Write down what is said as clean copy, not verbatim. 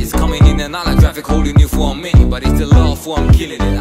It's coming in and out like traffic holding you for a minute, but it's the law for I'm killing it.